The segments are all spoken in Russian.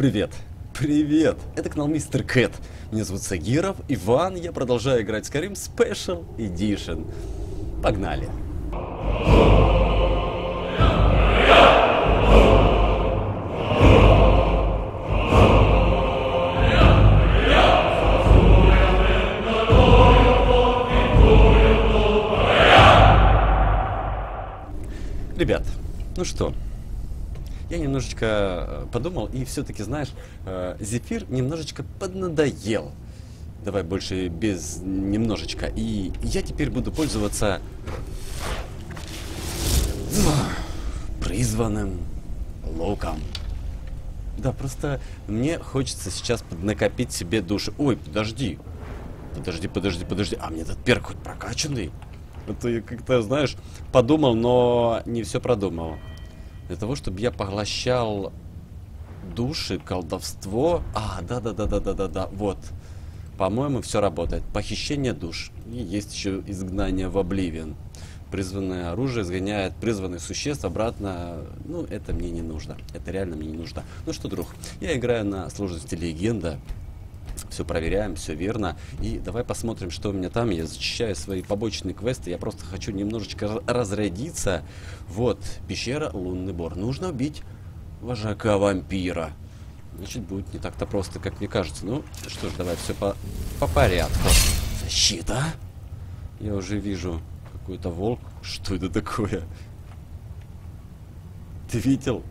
Привет. Привет. Это канал Мистер Кэт. Меня зовут Сагиров, Иван. Я продолжаю играть в Скайрим Спешл Эдишн. Погнали. Ребят, ну что, я немножечко подумал, и все-таки, знаешь, Зефир немножечко поднадоел. Давай больше без немножечко. И я теперь буду пользоваться призванным луком. Да, просто мне хочется сейчас поднакопить себе души. Ой, подожди. А мне этот перк хоть прокачанный? Это я как-то, знаешь, подумал, но не все продумал. Для того, чтобы я поглощал души, колдовство... А, да, вот. По-моему, все работает. Похищение душ. И есть еще изгнание в Обливион. Призванное оружие изгоняет призванных существ обратно. Ну, это мне не нужно. Это реально мне не нужно. Ну что, друг, я играю на сложности легенда. Все проверяем, все верно. И давай посмотрим, что у меня там. Я зачищаю свои побочные квесты. Я просто хочу немножечко разрядиться. Вот, пещера, Лунный Бор. Нужно убить вожака вампира. Значит, будет не так-то просто, как мне кажется. Ну, что ж, давай все по порядку. Защита. Я уже вижу какой-то волк. Что это такое? Ты видел?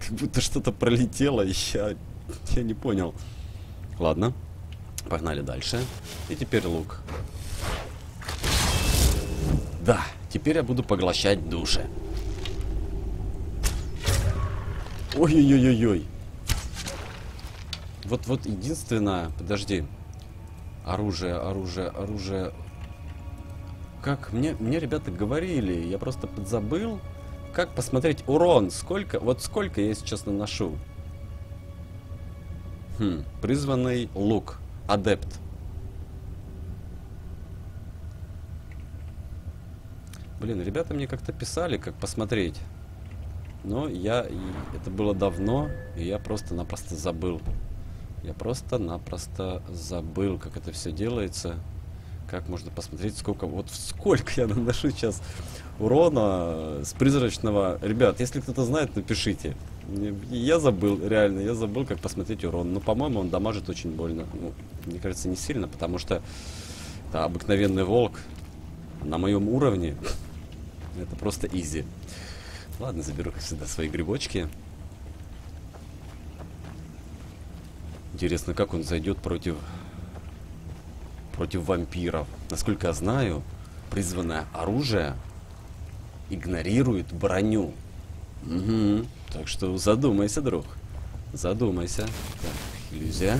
Как будто что-то пролетело. Я не понял. Ладно, погнали дальше. И теперь лук. Да, теперь я буду поглощать души. Ой-ой-ой-ой-ой. Вот-вот единственное... Подожди. Оружие. Как мне ребята говорили, я просто подзабыл, как посмотреть урон. Сколько, вот сколько я сейчас наношу. Призванный лук. Адепт. Блин, ребята мне как-то писали, как посмотреть. Но это было давно, и я просто-напросто забыл. Я просто-напросто забыл, как это все делается. Как можно посмотреть, сколько я наношу сейчас урона с призрачного. Ребят, если кто-то знает, напишите. Я забыл, реально, я забыл, как посмотреть урон. Но, по-моему, он дамажит очень больно. Ну, мне кажется, не сильно, потому что это обыкновенный волк на моем уровне. Это просто изи. Ладно, заберу, как всегда, свои грибочки. Интересно, как он зайдет против вампиров. Насколько я знаю, призванное оружие игнорирует броню. Угу. Так что задумайся, друг. Задумайся. Так, иллюзия.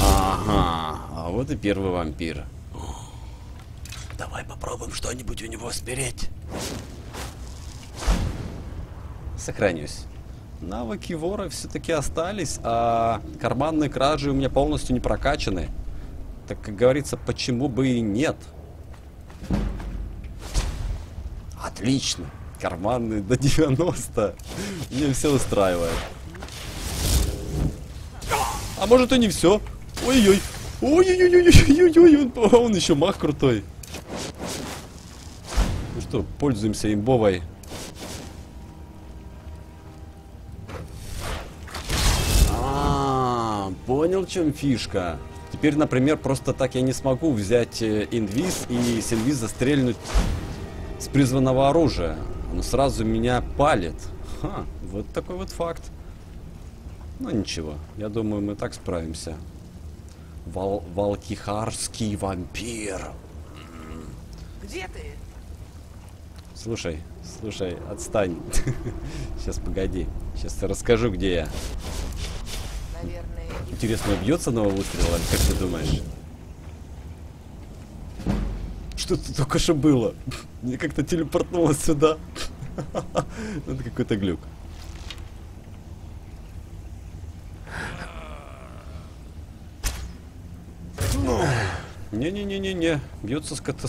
Ага. А вот и первый вампир. Давай попробуем что-нибудь у него спереть. Сохранюсь. Навыки вора все-таки остались, а карманные кражи у меня полностью не прокачаны. Так, как говорится, почему бы и нет? Отлично. Карманные до 90. Мне все устраивает. А может и не все. Ой-ой. Ой-ой-ой-ой-ой-ой. Он еще мах крутой. Ну что, пользуемся имбовой. Понял, в чем фишка. Теперь, например, просто так я не смогу взять инвиз и с инвиза стрельнуть с призванного оружия. Оно сразу меня палит. Ха, вот такой вот факт. Ну ничего, я думаю, мы так справимся. Валкихарский вампир. Где ты? Слушай, отстань. Сейчас, погоди. Сейчас я расскажу, где я. Наверное. Интересно, убьется нового выстрела, как ты думаешь? Что-то только что было. Мне как-то телепортнуло сюда. Это какой-то глюк. Не-не-не-не-не. Бьется как-то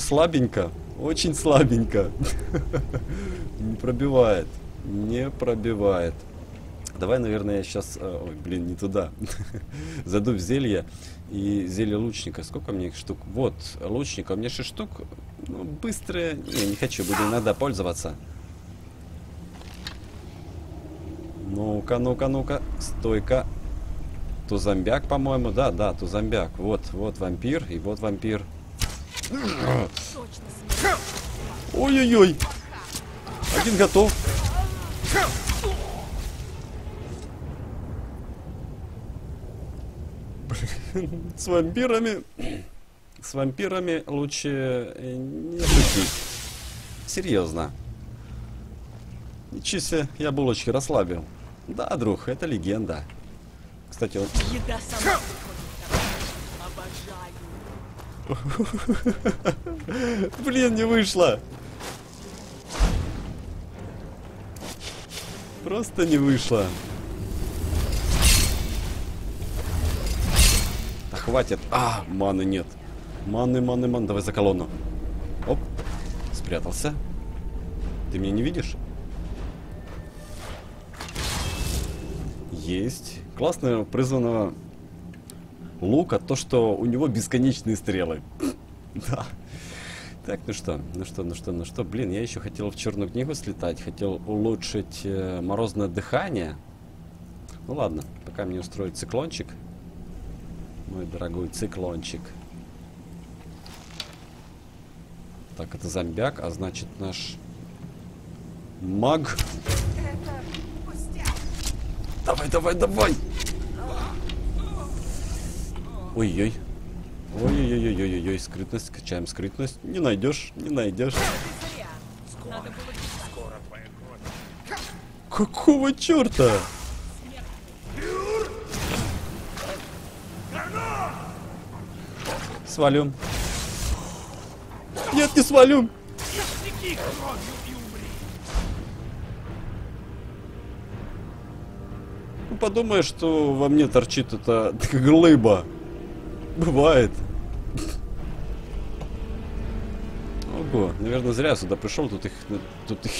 слабенько. Очень слабенько. Не пробивает. Не пробивает. Давай, наверное, я сейчас... Ой, блин, не туда. Зайду в зелье. И зелье лучника. Сколько мне их штук? Вот, лучника. У меня 6 штук. Ну, быстрые. Не хочу. Буду иногда пользоваться. Ну-ка, ну-ка, ну-ка. Стойка. Тузомбяк, по-моему. Да, да, тузомбяк. Вот, вот вампир. И вот вампир. Ой-ой-ой. Один готов. С вампирами. С вампирами лучше не шутить. Серьезно. Ничего себе, я булочки расслабил. Да, друг, это легенда. Кстати, он... Еда сама приходит. Обожаю. Блин, не вышло. Просто не вышло. Да хватит. А, маны нет. Маны, маны, маны. Давай за колонну. Оп. Спрятался. Ты меня не видишь? Есть. Классное призванного лука то, что у него бесконечные стрелы. Да. Так, ну что. Блин, я еще хотел в черную книгу слетать. Хотел улучшить морозное дыхание. Ну ладно, пока мне устроит циклончик. Мой дорогой циклончик. Так, это зомбяк, а значит наш маг... Давай, давай, давай! Ой-ой. Ой-ой-ой-ой-ой-ой. Скрытность. Качаем скрытность. Не найдешь, не найдешь. Какого черта? Свалю. Нет, не свалю. Подумаешь, что во мне торчит эта глыба. Бывает. Ого, наверное, зря сюда пришел. Тут их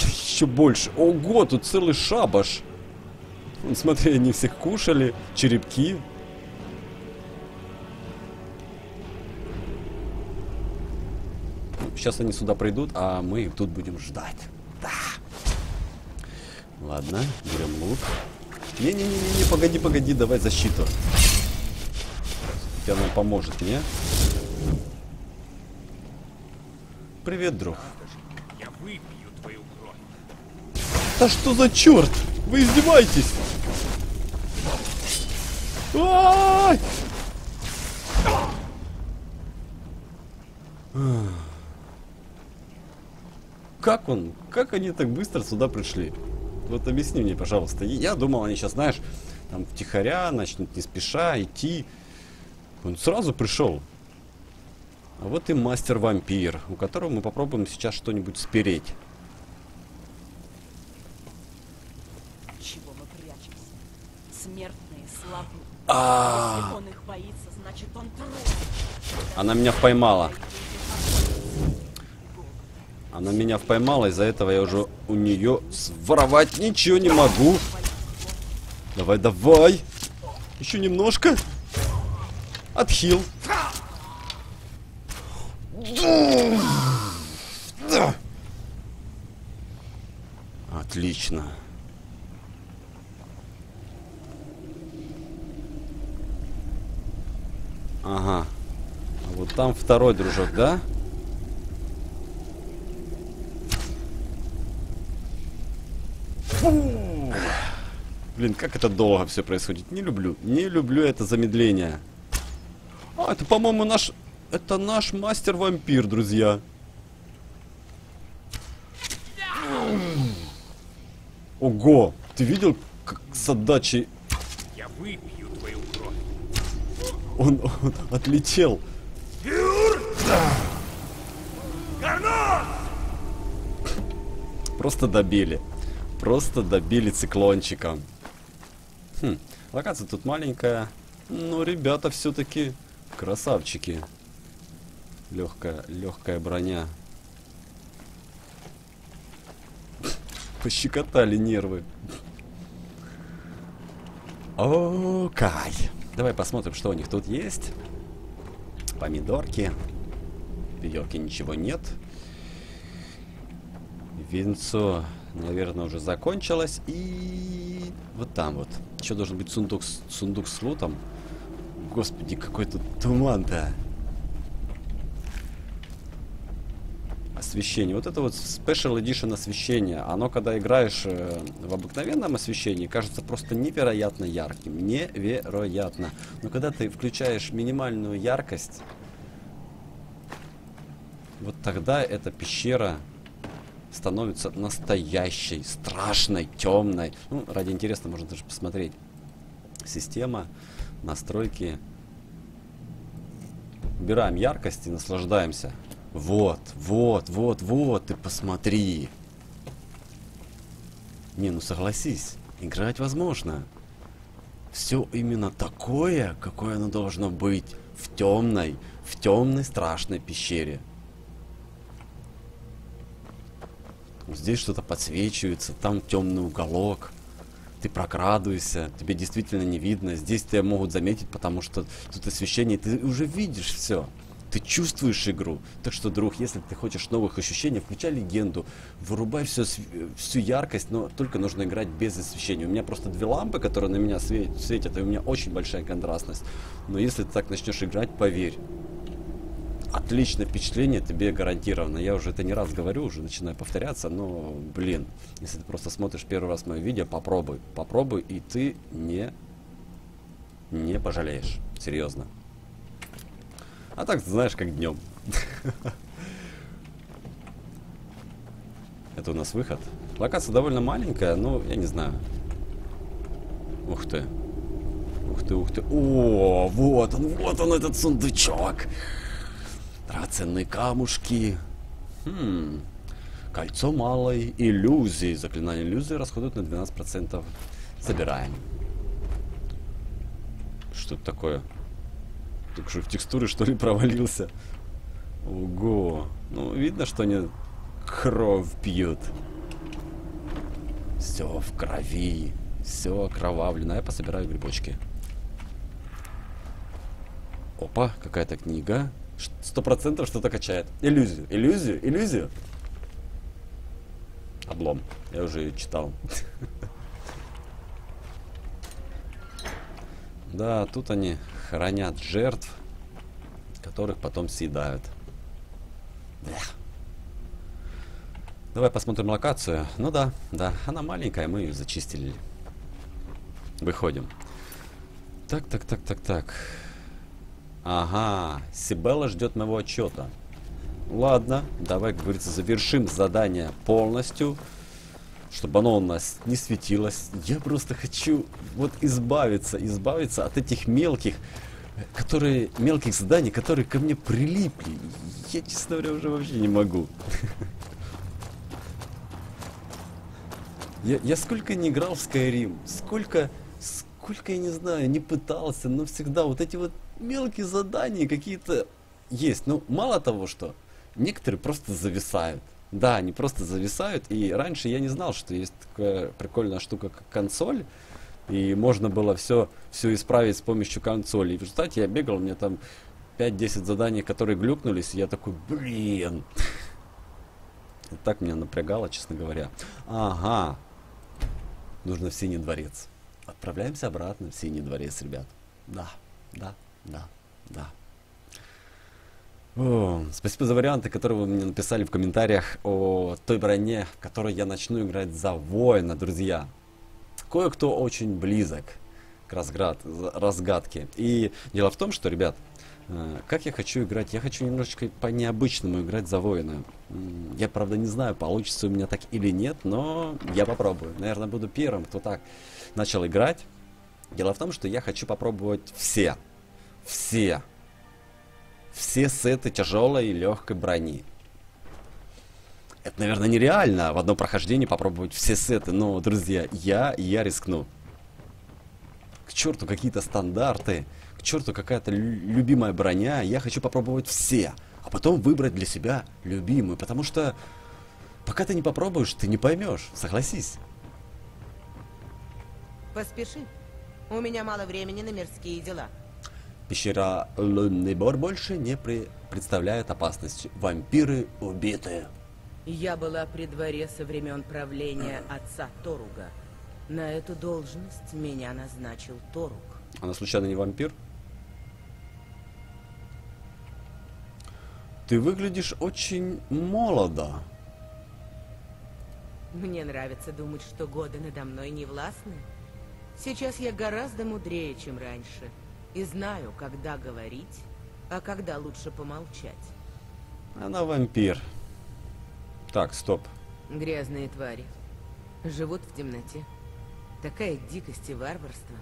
еще больше. Ого, тут целый шабаш. Вон, смотри, они всех кушали. Черепки. Сейчас они сюда придут, а мы их тут будем ждать. Да. Ладно, берем лук. Не-не-не-не, погоди, давай защиту. Тебя нам поможет, не? Привет, друг. Я выпью твою кровь. Да что за черт? Вы издеваетесь? А-а-а-а! Как он? Как они так быстро сюда пришли? Вот объясни мне, пожалуйста. Я думал, они сейчас, знаешь, там втихаря начнут не спеша идти. Он сразу пришел. А вот и мастер-вампир, у которого мы попробуем сейчас что-нибудь спереть. Чего мы прячемся? Смертные слабы. Если он их боится, значит он трус. Она меня поймала. Она меня поймала, из-за этого я уже у нее своровать ничего не могу. Давай, давай. Еще немножко. Отхил. Отлично. Ага. А вот там второй дружок, да? Фу. Блин, как это долго все происходит. Не люблю это замедление. А, это, по-моему, наш... Это наш мастер-вампир, друзья. Ого! Ты видел, как с отдачей... Я выпью твою кровь. Он отлетел. Просто добили. Просто добили циклончиком. Хм, локация тут маленькая. Но ребята все-таки Красавчики. Легкая броня. Пощекотали нервы. О, кай. Давай посмотрим, что у них тут есть. Помидорки. Веревки ничего нет. Винцо, наверное, уже закончилось. И вот там вот. Еще должен быть сундук с лутом. Господи, какой тут туман-то. Освещение. Вот это вот Special Edition освещение. Оно, когда играешь в обыкновенном освещении, кажется просто невероятно ярким. Невероятно. Но когда ты включаешь минимальную яркость, вот тогда эта пещера становится настоящей, страшной, темной. Ну, ради интереса можно даже посмотреть. Система, настройки. Убираем яркость и наслаждаемся. Вот, вот, вот, вот, ты посмотри. Не, ну согласись, играть возможно. Все именно такое, какое оно должно быть в темной страшной пещере. Здесь что-то подсвечивается, там темный уголок. Ты прокрадываешься, тебе действительно не видно. Здесь тебя могут заметить, потому что тут освещение, ты уже видишь все. Ты чувствуешь игру. Так что, друг, если ты хочешь новых ощущений, включай легенду. Вырубай всю яркость, но только нужно играть без освещения. У меня просто две лампы, которые на меня светят, и у меня очень большая контрастность. Но если ты так начнешь играть, поверь. Отличное впечатление тебе гарантированно. Я уже это не раз говорю, уже начинаю повторяться, но, блин, если ты просто смотришь первый раз мое видео, попробуй. Попробуй, и ты не пожалеешь. Серьезно. А так, знаешь, как днем. Это у нас выход. Локация довольно маленькая, но я не знаю. Ух ты. Ух ты, ух ты. О, вот он этот сундучок. Драгоценные камушки. Кольцо малой иллюзии. Заклинание иллюзии расходует на 12%. Забираем. Что это такое? Так что в текстуры, что ли, провалился? Ого. Ну, видно, что они кровь пьют. Все в крови. Все окровавлено. Я пособираю грибочки. Опа, какая-то книга. 100% что-то качает. Иллюзию, иллюзию, иллюзию. Облом. Я уже ее читал. Да, тут они хоронят жертв, которых потом съедают. Блях. Давай посмотрим локацию. Ну да, да, она маленькая, мы ее зачистили. Выходим. Так, так, так, так, так. Ага, Сибелла ждет моего отчета. Ладно, давай, как говорится, завершим задание полностью. Чтобы оно у нас не светилось. Я просто хочу вот избавиться от этих мелких заданий, которые ко мне прилипли. Я, честно говоря, уже вообще не могу. Я сколько не играл в Скайрим, сколько я не знаю, не пытался, но всегда вот эти вот мелкие задания какие-то есть. Ну, мало того, что некоторые просто зависают. Да, они просто зависают, и раньше я не знал, что есть такая прикольная штука, как консоль, и можно было все исправить с помощью консоли. И в результате я бегал, у меня там 5-10 заданий, которые глюкнулись, и я такой, блин. Вот так меня напрягало, честно говоря. Ага, нужно в Синий дворец. Отправляемся обратно в Синий дворец, ребят. Да, да, да, да. О, спасибо за варианты, которые вы мне написали в комментариях о той броне, в которой я начну играть за воина, друзья. Кое-кто очень близок к разгадке. И дело в том, что, ребят, как я хочу играть? Я хочу немножечко по-необычному играть за воина. Я, правда, не знаю, получится у меня так или нет, но я попробую. Наверное, буду первым, кто так начал играть. Дело в том, что я хочу попробовать все сеты тяжелой и легкой брони. Это, наверное, нереально в одном прохождении попробовать все сеты, но, друзья, я рискну. К черту какие-то стандарты, к черту какая-то любимая броня, я хочу попробовать все, а потом выбрать для себя любимую, потому что пока ты не попробуешь, ты не поймешь, согласись. Поспеши, у меня мало времени на мирские дела. Пещера Лунный Бор больше не представляет опасности. Вампиры убиты. Я была при дворе со времен правления отца Торуга. На эту должность меня назначил Торуг. Она случайно не вампир? Ты выглядишь очень молодо. Мне нравится думать, что годы надо мной не властны. Сейчас я гораздо мудрее, чем раньше. И знаю, когда говорить, а когда лучше помолчать. Она вампир. Так, стоп. Грязные твари. Живут в темноте. Такая дикость и варварство.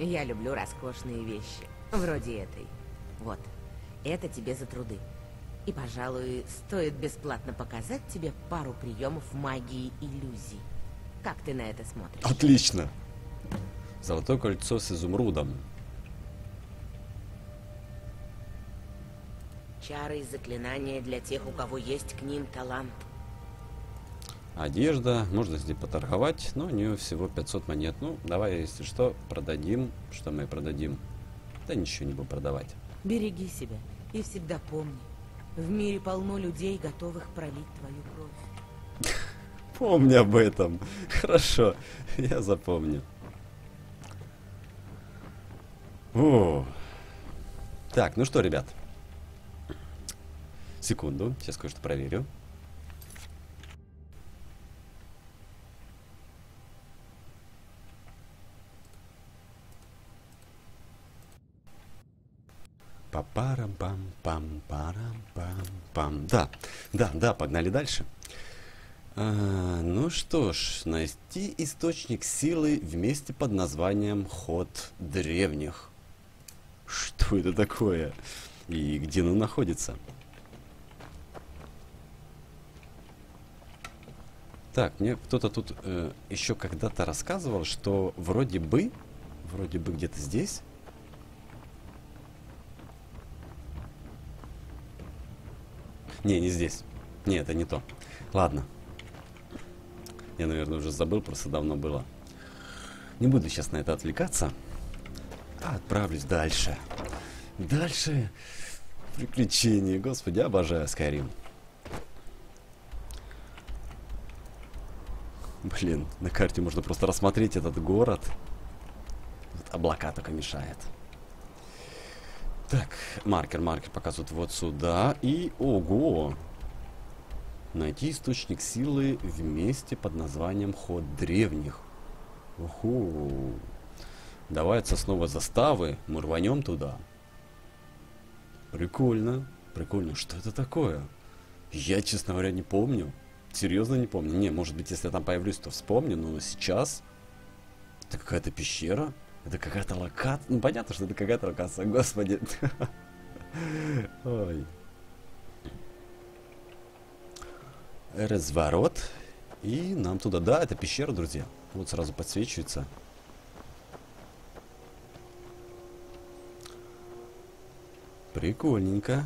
Я люблю роскошные вещи. Вроде этой. Вот. Это тебе за труды. И, пожалуй, стоит бесплатно показать тебе пару приемов магии иллюзий. Как ты на это смотришь? Отлично. Золотое кольцо с изумрудом. Чары и заклинания для тех, у кого есть к ним талант. Одежда. Можно здесь поторговать, но у нее всего 500 монет. Ну, давай, если что, продадим. Что мы продадим? Да ничего не буду продавать. Береги себя и всегда помни. В мире полно людей, готовых пролить твою кровь. Помни об этом. Хорошо, я запомню. Так, ну что, ребят. Секунду, сейчас кое-что проверю. Па-парам-пам-пам-парам-пам-пам. Да, погнали дальше. Ну что ж, найти источник силы в месте под названием Ход древних. Что это такое? И где оно находится? Так, мне кто-то тут еще когда-то рассказывал, что вроде бы где-то здесь. Не здесь. Не, это не то. Ладно. Я, наверное, уже забыл, просто давно было. Не буду сейчас на это отвлекаться. А отправлюсь дальше. Дальше приключения. Господи, обожаю Скайрим. Блин, на карте можно просто рассмотреть этот город. Вот облака только мешает. Так, маркер показывает вот сюда. И, ого! Найти источник силы в месте под названием Ход древних. Уху! Давай от сосновой заставы мы рванем туда. Прикольно. Прикольно. Что это такое? Я, честно говоря, не помню. Серьезно не помню. Не, может быть, если я там появлюсь, то вспомню, но сейчас... Это какая-то пещера? Это какая-то локация? Ну, понятно, что это какая-то локация, господи. Ой. Разворот. И нам туда... Да, это пещера, друзья. Вот сразу подсвечивается. Прикольненько.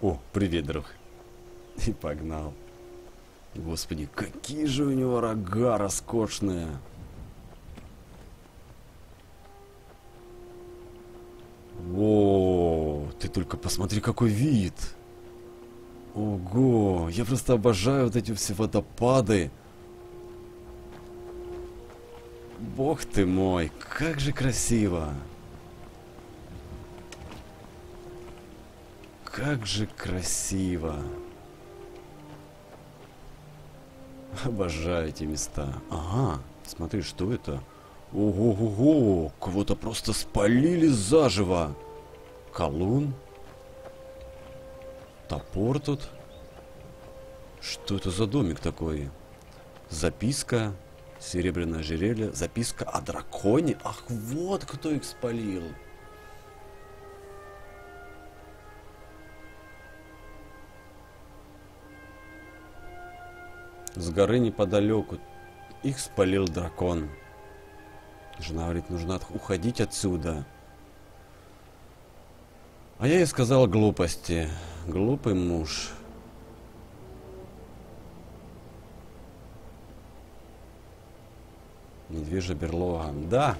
О, привет, друг. И погнал. Господи, какие же у него рога роскошные. О, ты только посмотри, какой вид. Ого, я просто обожаю вот эти все водопады. Бог ты мой, как же красиво. Как же красиво. Обожаю эти места. Ага, смотри, что это? Ого-го-го, кого-то просто спалили заживо. Колун. Топор тут. Что это за домик такой? Записка. Серебряное ожерелье. Записка о драконе. Ах, вот кто их спалил. С горы неподалеку их спалил дракон. Жена говорит, нужно уходить отсюда. А я ей сказал глупости. Глупый муж. Медвежья берлога. Да,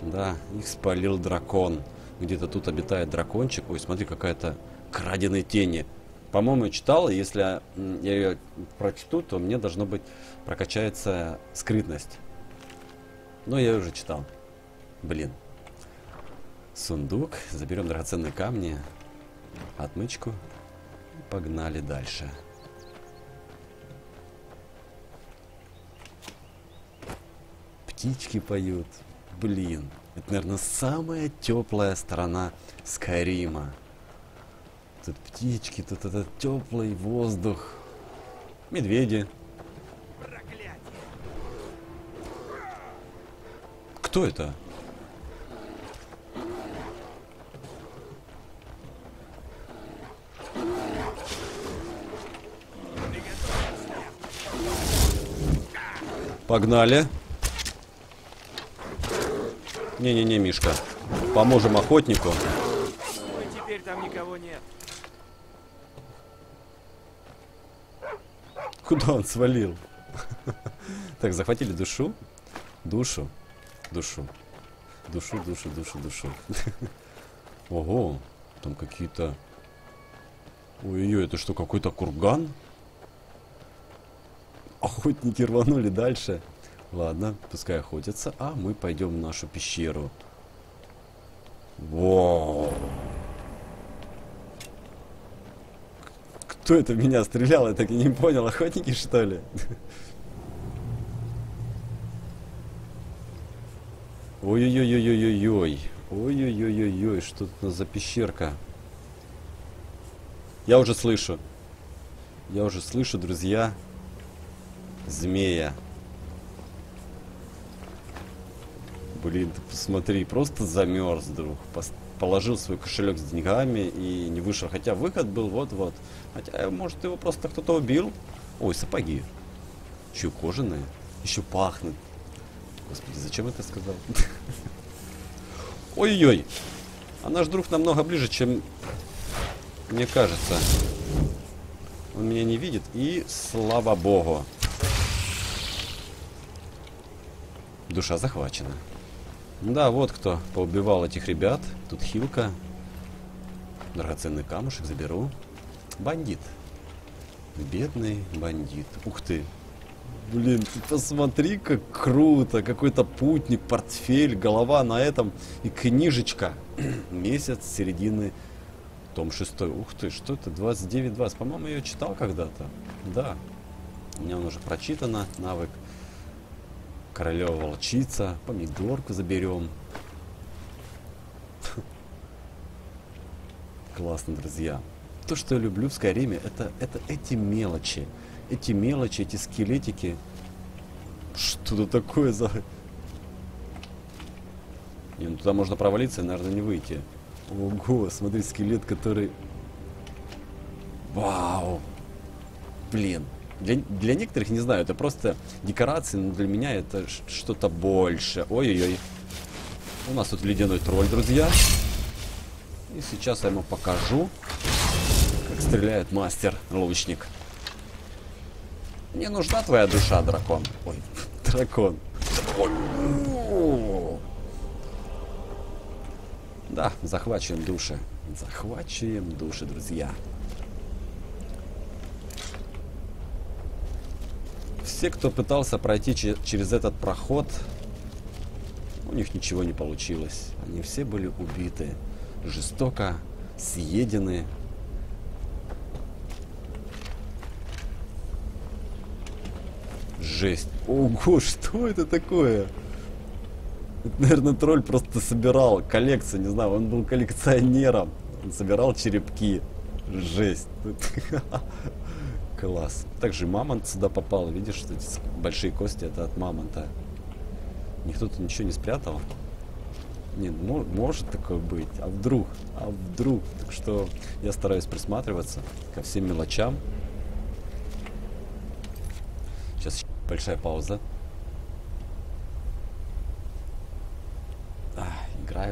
да, их спалил дракон. Где-то тут обитает дракончик. Ой, смотри, какая-то краденые тени. По-моему, я читал, и если я ее прочту, то мне должно быть прокачается скрытность. Но я ее уже читал. Блин. Сундук. Заберем драгоценные камни. Отмычку. Погнали дальше. Птички поют. Блин. Это, наверное, самая теплая сторона Скайрима. Тут птички, тут этот теплый воздух. Медведи. Проклятие. Кто это? Погнали. Не-не-не, Мишка. Поможем охотнику. Ой, теперь там никого нет. Куда он свалил? Так, захватили душу. Душу. Ого, там какие-то... Ой-ой, это что, какой-то курган? Охотники рванули дальше. Ладно, пускай охотятся. А мы пойдем в нашу пещеру. Воу. Кто это в меня стрелял? Я так и не понял. Охотники, что ли? Ой-ой-ой-ой-ой-ой. Ой-ой-ой-ой-ой. Что это за пещерка? Я уже слышу. Я уже слышу, друзья. Змея. Блин, ты посмотри. Просто замерз, друг. Положил свой кошелек с деньгами и не вышел. Хотя выход был вот-вот. Хотя, может, его просто кто-то убил. Ой, сапоги. Еще кожаные. Еще пахнет. Господи, зачем это сказал? Ой-ой-ой. А наш друг намного ближе, чем мне кажется. Он меня не видит. И слава богу. Душа захвачена. Да, вот кто поубивал этих ребят. Тут хилка. Драгоценный камушек заберу. Бандит. Бедный бандит. Ух ты. Блин, ты посмотри, как круто. Какой-то путник, портфель, голова на этом. И книжечка. Месяц середины том 6. Ух ты, что это? 29-20. По-моему, я ее читал когда-то. Да. У меня он уже прочитано. Навык. Королева волчица. Помидорку заберем. Классно, друзья. То, что я люблю в Скайриме, это эти мелочи. Эти мелочи, эти скелетики. Что-то такое за... Не, ну туда можно провалиться и, наверное, не выйти. Ого, смотри, скелет, который... Вау! Блин. Для некоторых, не знаю, это просто декорации, но для меня это что-то больше. Ой-ой-ой. У нас тут ледяной тролль, друзья. И сейчас я ему покажу, как стреляет мастер-лучник. Мне нужна твоя душа, дракон. Ой, дракон. Да, захвачиваем души. Захвачиваем души, друзья. Все, кто пытался пройти через этот проход, у них ничего не получилось. Они все были убиты, жестоко съедены. Жесть. Ого, что это такое? Это, наверное, тролль просто собирал коллекцию, не знаю, он был коллекционером. Он собирал черепки. Жесть. Класс. Также мамонт сюда попал. Видишь, что эти большие кости — это от мамонта. Никто тут ничего не спрятал. Нет, может такое быть. А вдруг? А вдруг? Так что я стараюсь присматриваться ко всем мелочам. Сейчас большая пауза.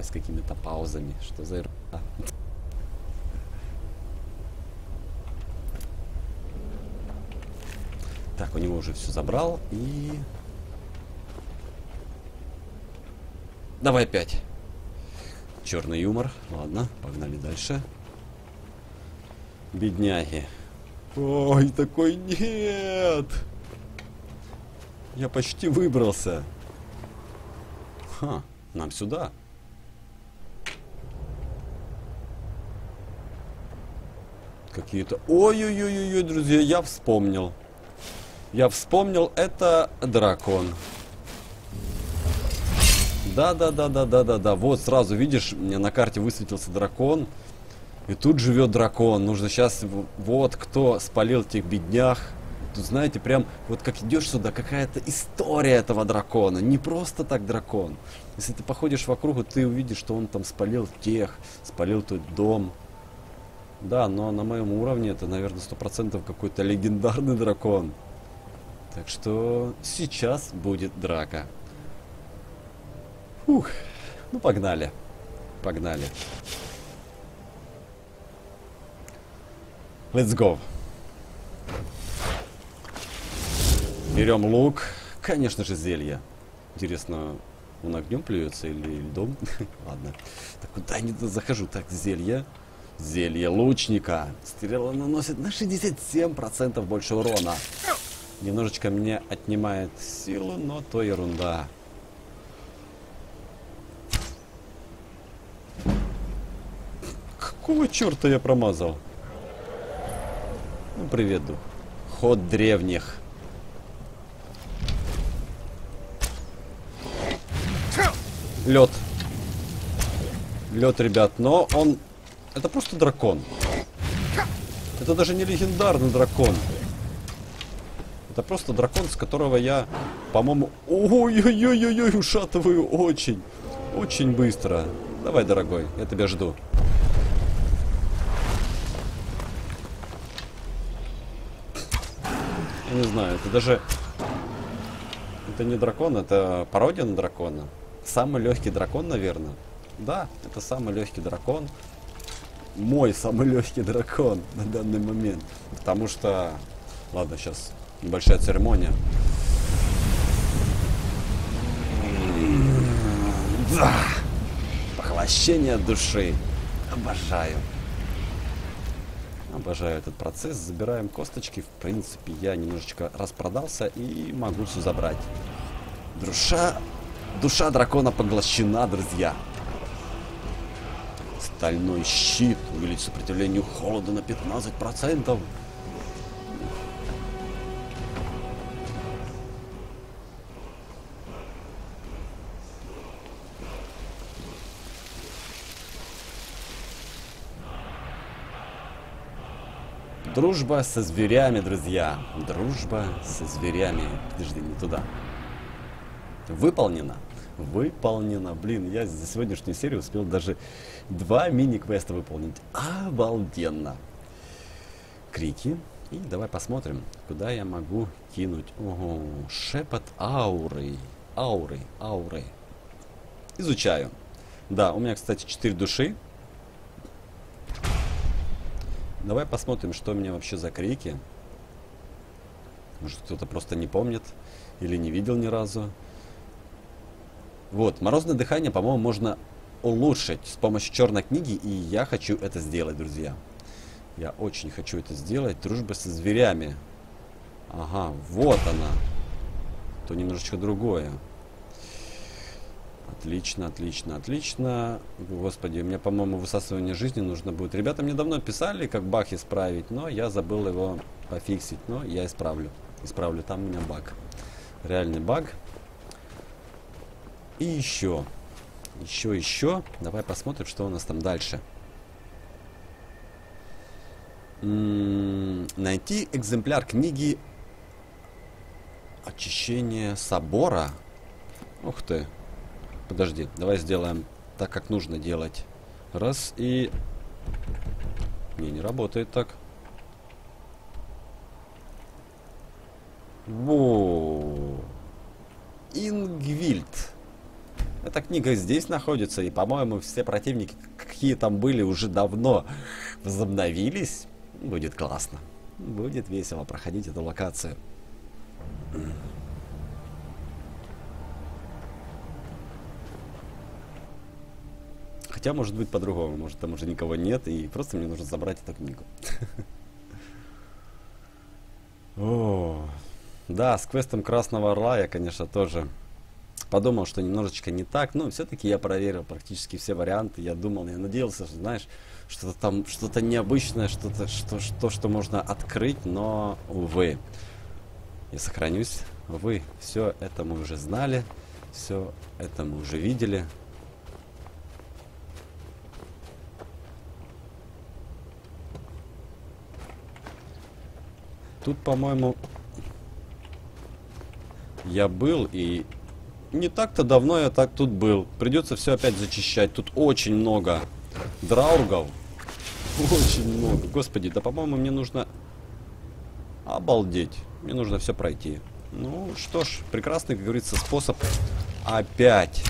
читаю с какими-то паузами. Что за ерунда? Так, у него уже все забрал. И... Давай опять. Черный юмор. Ладно, погнали дальше. Бедняги. Ой, такой нет. Я почти выбрался. Ха, нам сюда. Какие-то... Ой-ой-ой-ой, друзья, я вспомнил. Я вспомнил, это дракон. Да-да-да-да-да-да-да. Вот сразу, видишь, на карте высветился дракон. И тут живет дракон. Нужно сейчас... Вот кто спалил этих беднях. Тут, знаете, прям вот как идешь сюда, какая-то история этого дракона. Не просто так дракон. Если ты походишь вокруг, ты увидишь, что он там спалил тех, спалил тот дом. Да, но на моем уровне это, наверное, 100% какой-то легендарный дракон. Так что сейчас будет драка. Фух, ну погнали. Погнали. Let's go. Берем лук. Конечно же, зелье. Интересно, он огнем плюется или льдом? Ладно. Так, куда я не захожу? Так, зелье. Зелье лучника. Стрела наносит на 67% больше урона. Немножечко мне отнимает силу, но то ерунда. Какого черта я промазал? Ну, привет, дух. Ход древних. Лед. Лед, ребят, но он... Это просто дракон. Это даже не легендарный дракон. Это просто дракон, с которого я, по-моему... Ой-ой-ой-ой-ой, ушатываю очень. Очень быстро. Давай, дорогой, я тебя жду. Я не знаю, это даже... Это не дракон, это пародия на дракона. Самый легкий дракон, наверное. Да, это самый легкий дракон. Мой самый легкий дракон на данный момент. Потому что... Ладно, сейчас небольшая церемония. Да! Похвощение души. Обожаю. Обожаю этот процесс. Забираем косточки. В принципе, я немножечко распродался и могу все забрать. Душа дракона поглощена, друзья. Стальной щит. Увеличит сопротивление холода на 15%. Дружба со зверями, друзья. Дружба со зверями. Подожди, не туда. Выполнено. Выполнено. Блин, я за сегодняшнюю серию успел даже 2 мини-квеста выполнить. Обалденно. Крики. И давай посмотрим, куда я могу кинуть. Ого, шепот ауры. Ауры. Изучаю. Да, у меня, кстати, 4 души. Давай посмотрим, что у меня вообще за крики. Может, кто-то просто не помнит или не видел ни разу. Вот, морозное дыхание, по-моему, можно улучшить с помощью черной книги, и я хочу это сделать, друзья. Я очень хочу это сделать. Дружба со зверями. Ага, вот она. То немножечко другое. Отлично, отлично, отлично. Господи, у меня, по-моему, высасывание жизни нужно будет. Ребята мне давно писали, как баг исправить, но я забыл его пофиксить. Но я исправлю. Исправлю, там у меня баг. Реальный баг. И еще. Еще. Давай посмотрим, что у нас там дальше. Найти экземпляр книги «Очищение собора». Ух ты. Подожди, давай сделаем так, как нужно делать. Раз и... Не работает так. Во! Ингвильд. Эта книга здесь находится, и, по-моему, все противники, какие там были, уже давно возобновились. Будет классно. Будет весело проходить эту локацию. Хотя, может быть, по-другому. Может, там уже никого нет, и просто мне нужно забрать эту книгу. О, да, с квестом Красного Орла я, конечно, тоже подумал, что немножечко не так. Но все-таки я проверил практически все варианты. Я думал, я надеялся, что, знаешь, что-то там, что-то необычное, что-то, что можно открыть, но, увы. Я сохранюсь. Увы, все это мы уже знали. Все это мы уже видели. Тут, по-моему, я был, и не так-то давно я так тут был. Придется все опять зачищать. Тут очень много драугов. Очень много. Господи, да, по-моему, мне нужно... Обалдеть. Мне нужно все пройти. Ну, что ж, прекрасный, как говорится, способ опять.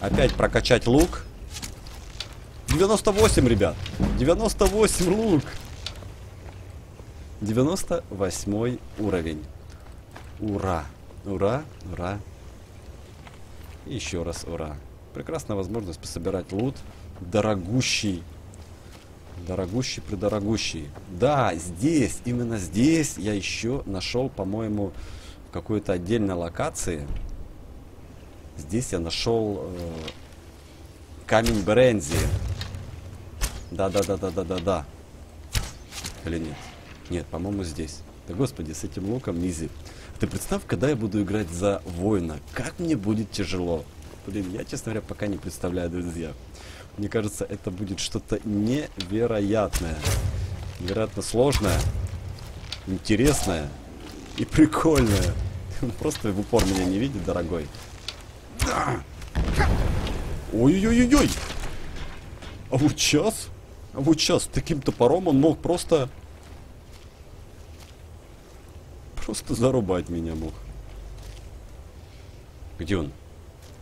Опять прокачать лук. 98, ребят. 98 лук. 98 уровень. Ура! Ура! Ура! Еще раз ура! Прекрасная возможность пособирать лут. Дорогущий. Дорогущий-предорогущий. Да, здесь, именно здесь я еще нашел, по-моему, в какой-то отдельной локации. Здесь я нашел камень Берензи. Да-да-да-да-да-да-да. Или нет? Нет, по-моему, здесь. Да, господи, с этим луком низи. Ты представь, когда я буду играть за воина. Как мне будет тяжело. Блин, я, честно говоря, пока не представляю, друзья. Мне кажется, это будет что-то невероятное. Невероятно сложное. Интересное. И прикольное. Просто в упор меня не видит, дорогой. Ой-ой-ой-ой. А вот сейчас? А вот сейчас таким топором он мог просто... Просто зарубать меня мог. Где он?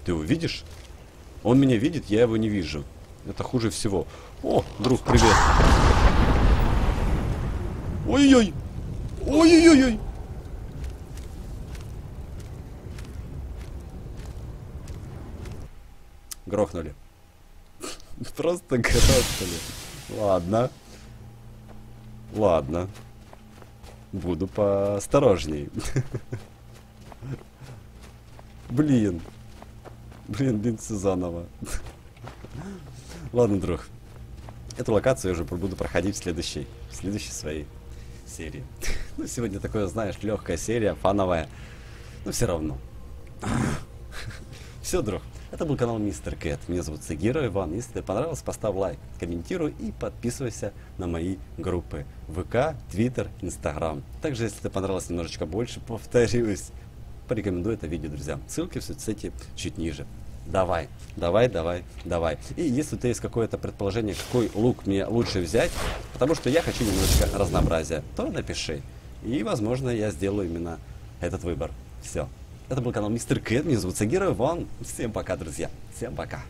Ты его видишь? Он меня видит, я его не вижу. Это хуже всего. О, друг, привет. Ой-ой-ой. Ой-ой-ой. Грохнули. Просто грохнули. Ладно. Ладно. Буду поосторожней. Блин. Блин, заново. Ладно, друг. Эту локацию я уже буду проходить в следующей своей серии. Ну, сегодня такое, знаешь, легкая серия, фановая. Но все равно. Все, друг. Это был канал Мистер Кэт. Меня зовут Сагиров Иван. Если тебе понравилось, поставь лайк, комментируй и подписывайся на мои группы. ВК, Твиттер, Инстаграм. Также, если тебе понравилось немножечко больше, повторюсь, порекомендую это видео, друзья. Ссылки в соцсети чуть ниже. Давай, давай, давай, давай. И если у тебя есть какое-то предположение, какой лук мне лучше взять, потому что я хочу немножечко разнообразия, то напиши. И, возможно, я сделаю именно этот выбор. Все. Это был канал Мистер Кэт, меня зовут Сагиров Иван. Всем пока, друзья. Всем пока.